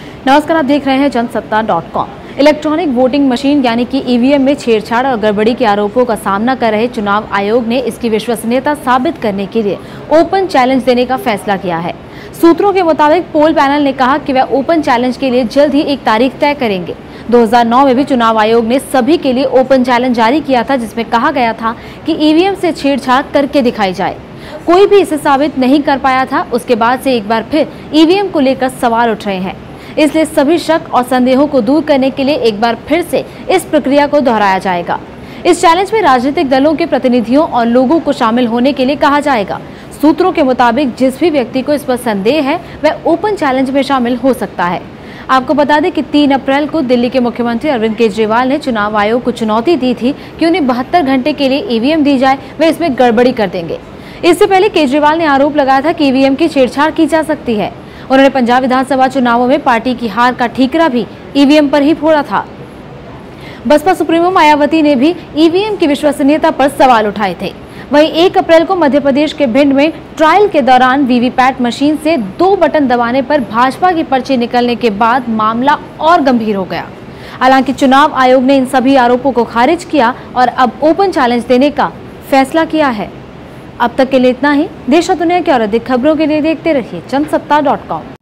नमस्कार, आप देख रहे हैं जनसत्ता.com। इलेक्ट्रॉनिक वोटिंग मशीन यानी कि ईवीएम में छेड़छाड़ और गड़बड़ी के आरोपों का सामना कर रहे चुनाव आयोग ने इसकी विश्वसनीयता साबित करने के लिए ओपन चैलेंज देने का फैसला किया है। सूत्रों के मुताबिक पोल पैनल ने कहा कि वह ओपन चैलेंज के लिए जल्द ही एक तारीख तय करेंगे। 2009 में भी चुनाव आयोग ने सभी के लिए ओपन चैलेंज जारी किया था, जिसमें कहा गया था कि ईवीएम से छेड़छाड़ करके दिखाई जाए। कोई भी इसे साबित नहीं कर पाया था। उसके बाद से एक बार फिर ईवीएम को लेकर सवाल उठ रहे हैं, इसलिए सभी शक और संदेहों को दूर करने के लिए एक बार फिर से इस प्रक्रिया को दोहराया जाएगा। इस चैलेंज में राजनीतिक दलों के प्रतिनिधियों और लोगों को शामिल होने के लिए कहा जाएगा। सूत्रों के मुताबिक जिस भी व्यक्ति को इस पर संदेह है, वह ओपन चैलेंज में शामिल हो सकता है। आपको बता दें कि 3 अप्रैल को दिल्ली के मुख्यमंत्री अरविंद केजरीवाल ने चुनाव आयोग को चुनौती दी थी कि उन्हें 72 घंटे के लिए ईवीएम दी जाए, वे इसमें गड़बड़ी कर देंगे। इससे पहले केजरीवाल ने आरोप लगाया था कि ईवीएम की छेड़छाड़ की जा सकती है। उन्होंने पंजाब विधानसभा चुनावों में पार्टी की हार का ठीकरा भी ईवीएम पर ही फोड़ा था। बसपा सुप्रीमो मायावती ने भी ईवीएम की विश्वसनीयता पर सवाल उठाए थे। वहीं 1 अप्रैल को मध्य प्रदेश के भिंड में ट्रायल के दौरान वीवीपैट मशीन से 2 बटन दबाने पर भाजपा की पर्ची निकलने के बाद मामला और गंभीर हो गया। हालांकि चुनाव आयोग ने इन सभी आरोपों को खारिज किया और अब ओपन चैलेंज देने का फैसला किया है। अब तक के लिए इतना ही। देश और दुनिया की और अधिक खबरों के लिए देखते रहिए जनसत्ता.com।